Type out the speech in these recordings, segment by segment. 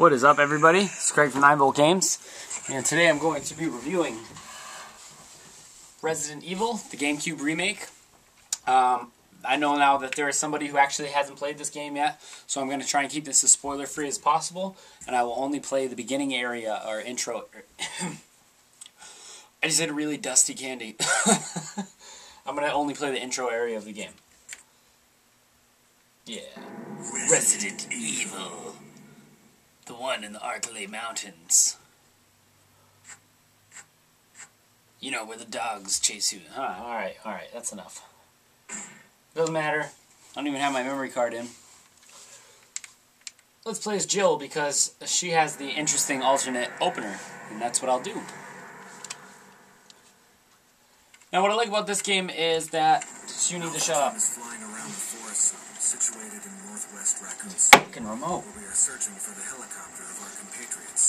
What is up, everybody? It's Craig from NyneVolt Games, and today I'm going to be reviewing Resident Evil, the GameCube remake. I know now that there is somebody who actually hasn't played this game yet, so I'm going to try and keep this as spoiler-free as possible, and I will only play the beginning area, or intro. I just had a really dusty candy. I'm going to only play the intro area of the game. Yeah. Resident Evil. The one in the Arclay Mountains. You know, where the dogs chase you. Huh, alright, that's enough. Doesn't matter. I don't even have my memory card in. Let's play as Jill because she has the interesting alternate opener, and that's what I'll do. Now, what I like about this game is that you need to shut up. Flying around the forest zone, situated in northwest Raccoon. Fucking remote. We are searching for the helicopter of our compatriots.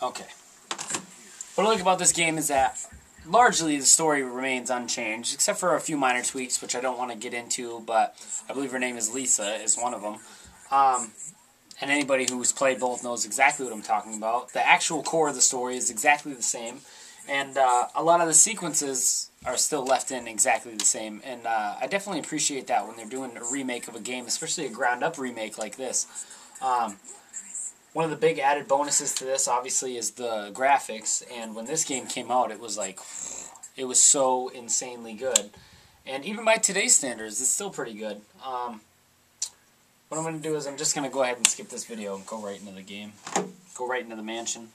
Okay. What I like about this game is that largely the story remains unchanged, except for a few minor tweaks, which I don't want to get into. But I believe her name is Lisa, is one of them. And anybody who's played both knows exactly what I'm talking about. The actual core of the story is exactly the same. And a lot of the sequences are still left in exactly the same. And I definitely appreciate that when they're doing a remake of a game, especially a ground-up remake like this. One of the big added bonuses to this, obviously, is the graphics. And when this game came out, it was like, it was so insanely good. And even by today's standards, it's still pretty good. What I'm going to do is I'm just going to go ahead and skip this video and go right into the game. Go right into the mansion.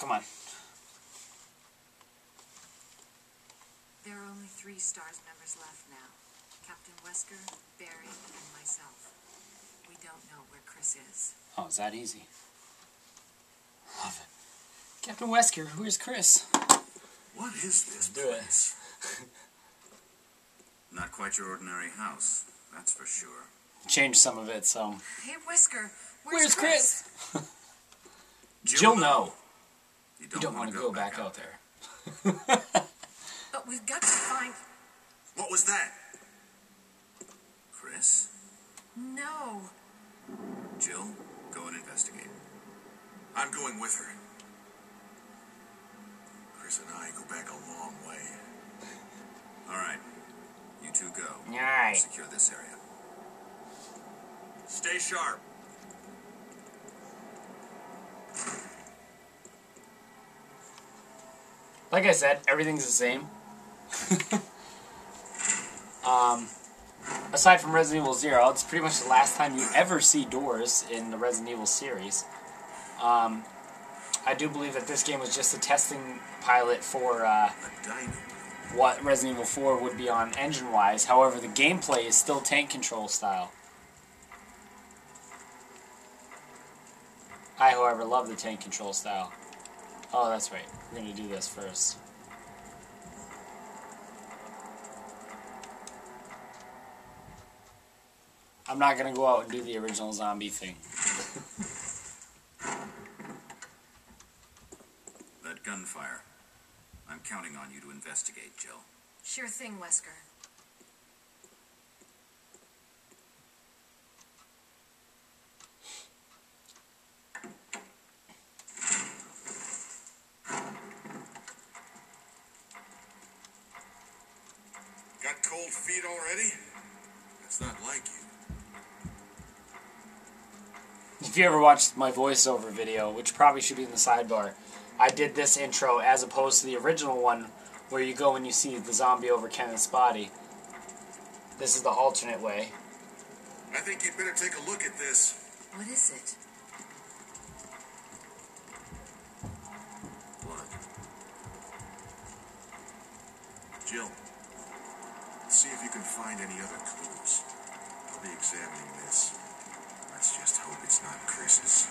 Come on. There are only 3 stars members left now. Captain Wesker, Barry, and myself. We don't know where Chris is. Oh, is that easy? Love it. Captain Wesker, who is Chris? What is this place? Not quite your ordinary house, that's for sure. Changed some of it, so... Hey, Wesker, where's Chris? Jill, no. You don't want to go back out there. But we've got to find... What was that? Chris? No. Jill, go and investigate. I'm going with her. Chris and I go back a long way. Alright. You two go. Alright. Secure this area. Stay sharp. Like I said, everything's the same. Aside from Resident Evil 0, it's pretty much the last time you ever see doors in the Resident Evil series. I do believe that this game was just a testing pilot for what Resident Evil 4 would be on engine-wise. However, the gameplay is still tank control style. I, however, love the tank control style. Oh, that's right. We're going to do this first. I'm not going to go out and do the original zombie thing. That gunfire. I'm counting on you to investigate, Jill. Sure thing, Wesker. Cold feet already? That's not like you. If you ever watched my voiceover video, which probably should be in the sidebar, I did this intro as opposed to the original one where you go and you see the zombie over Kenneth's body. This is the alternate way. I think you'd better take a look at this. What is it? Blood. Jill. See if you can find any other clues. I'll be examining this. Let's just hope it's not Chris's.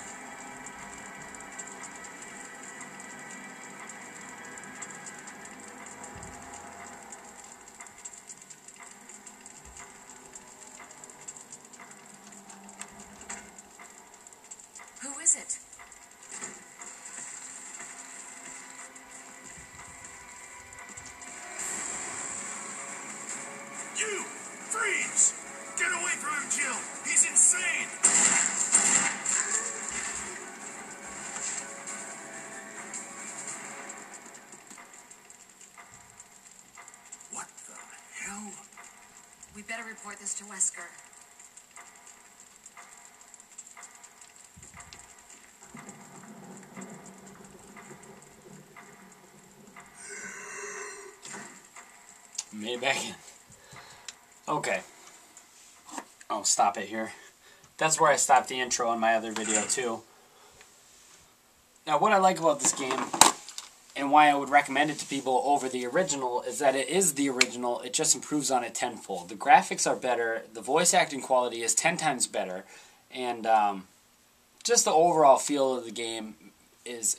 Who is it? this to Wesker. Made it back in. Okay. I'll stop it here. That's where I stopped the intro in my other video too. Now what I like about this game and why I would recommend it to people over the original is that it is the original, it just improves on it tenfold. The graphics are better, the voice acting quality is 10 times better, and just the overall feel of the game is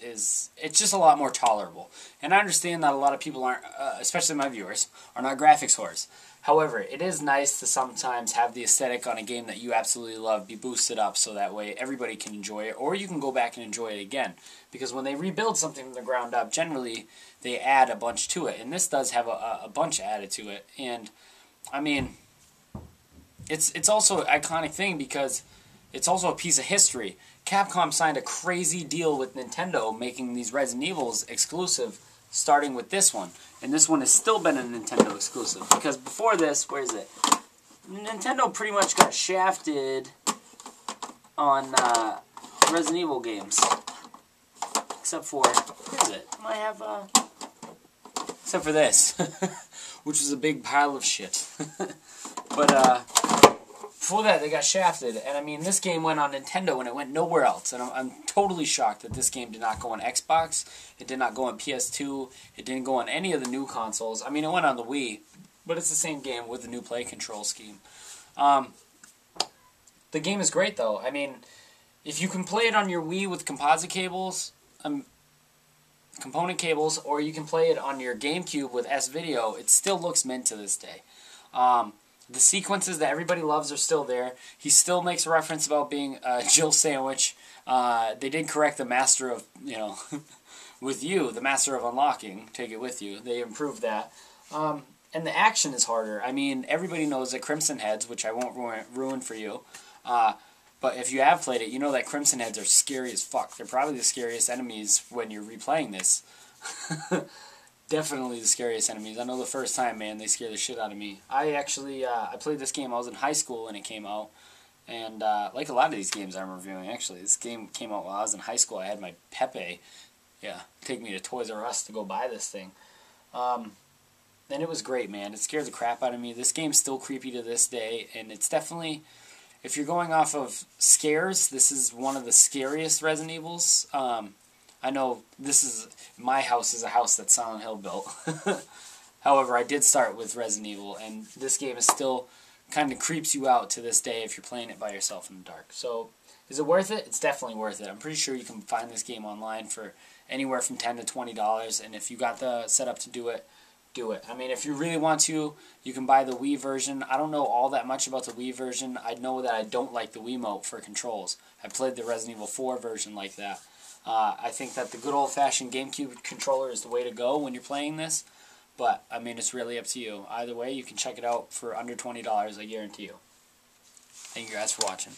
it's just a lot more tolerable. And I understand that a lot of people aren't, especially my viewers, are not graphics whores. However, it is nice to sometimes have the aesthetic on a game that you absolutely love be boosted up so that way everybody can enjoy it, or you can go back and enjoy it again. Because when they rebuild something from the ground up, generally they add a bunch to it, and this does have a bunch added to it. And I mean, it's also an iconic thing because it's also a piece of history. Capcom signed a crazy deal with Nintendo making these Resident Evils exclusive, starting with this one. And this one has still been a Nintendo exclusive. Because before this, where is it? Nintendo pretty much got shafted on Resident Evil games. Except for, where is it? I have, except for this. Which was a big pile of shit. But, before that, they got shafted, and I mean, this game went on Nintendo, and it went nowhere else, and I'm totally shocked that this game did not go on Xbox, it did not go on PS2, it didn't go on any of the new consoles. I mean, it went on the Wii, but it's the same game with the new play control scheme. The game is great, though. I mean, if you can play it on your Wii with composite cables, component cables, or you can play it on your GameCube with S-Video, it still looks mint to this day. The sequences that everybody loves are still there. He still makes a reference about being a Jill sandwich. They did correct the master of, you know, with you, the master of unlocking. Take it with you. They improved that. And the action is harder. I mean, everybody knows that Crimson Heads, which I won't ruin for you. But if you have played it, you know that Crimson Heads are scary as fuck. They're probably the scariest enemies when you're replaying this. Definitely the scariest enemies. I know the first time, man, they scared the shit out of me. I actually, I played this game, I was in high school when it came out, and like a lot of these games I'm reviewing, actually, this game came out while I was in high school. I had my Pepe, yeah, take me to Toys R Us to go buy this thing. And it was great, man. It scared the crap out of me. This game's still creepy to this day, and it's definitely, if you're going off of scares, this is one of the scariest Resident Evils. I know this is, my house is a house that Silent Hill built. However, I did start with Resident Evil, and this game is still kind of creeps you out to this day if you're playing it by yourself in the dark. So, is it worth it? It's definitely worth it. I'm pretty sure you can find this game online for anywhere from $10 to $20, and if you got the setup to do it, do it. I mean, if you really want to, you can buy the Wii version. I don't know all that much about the Wii version. I know that I don't like the Wiimote for controls. I played the Resident Evil 4 version like that. I think that the good old-fashioned GameCube controller is the way to go when you're playing this, but, I mean, it's really up to you. Either way, you can check it out for under $20, I guarantee you. Thank you guys for watching.